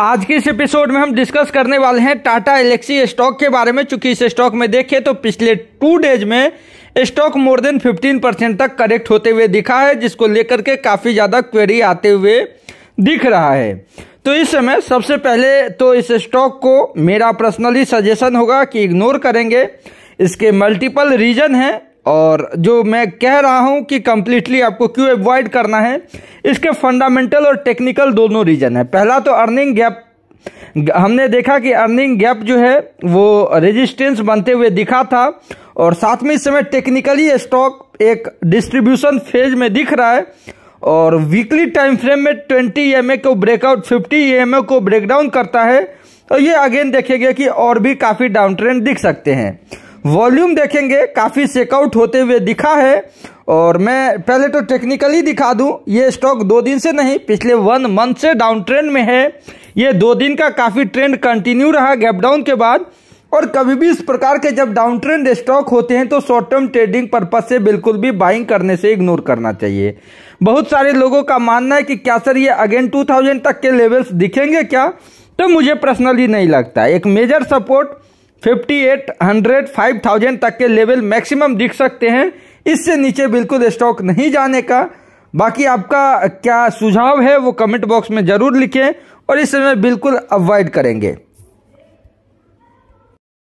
आज के इस एपिसोड में हम डिस्कस करने वाले हैं टाटा एलेक्सी स्टॉक के बारे में। चूंकि इस स्टॉक में देखें तो पिछले 2 डेज में स्टॉक मोर देन 15% तक करेक्ट होते हुए दिखा है, जिसको लेकर के काफ़ी ज़्यादा क्वेरी आते हुए दिख रहा है। तो इस समय सबसे पहले तो इस स्टॉक को मेरा पर्सनली सजेशन होगा कि इग्नोर करेंगे। इसके मल्टीपल रीजन हैं और जो मैं कह रहा हूं कि कम्प्लीटली आपको क्यों अवॉइड करना है, इसके फंडामेंटल और टेक्निकल दोनों रीजन है। पहला तो अर्निंग गैप, हमने देखा कि अर्निंग गैप जो है वो रेजिस्टेंस बनते हुए दिखा था और साथ में इस समय टेक्निकली स्टॉक एक डिस्ट्रीब्यूशन फेज में दिख रहा है और वीकली टाइम फ्रेम में 20 EMA को ब्रेकआउट, 50 EMA को ब्रेकडाउन करता है। तो ये अगेन देखेंगे कि और भी काफ़ी डाउन ट्रेंड दिख सकते हैं। वॉल्यूम देखेंगे काफ़ी सेकआउट होते हुए दिखा है और मैं पहले तो टेक्निकली दिखा दूं, ये स्टॉक 2 दिन से नहीं, पिछले 1 मंथ से डाउन ट्रेंड में है। ये 2 दिन का काफ़ी ट्रेंड कंटिन्यू रहा गैप डाउन के बाद। और कभी भी इस प्रकार के जब डाउन ट्रेंड स्टॉक होते हैं तो शॉर्ट टर्म ट्रेडिंग पर्पज से बिल्कुल भी बाइंग करने से इग्नोर करना चाहिए। बहुत सारे लोगों का मानना है कि क्या सर ये अगेन 2000 तक के लेवल्स दिखेंगे क्या? तो मुझे पर्सनली नहीं लगता। एक मेजर सपोर्ट 5800, 5000 तक के लेवल मैक्सिमम दिख सकते हैं, इससे नीचे बिल्कुल स्टॉक नहीं जाने का। बाकी आपका क्या सुझाव है वो कमेंट बॉक्स में ज़रूर लिखें और इस समय बिल्कुल अवॉइड करेंगे।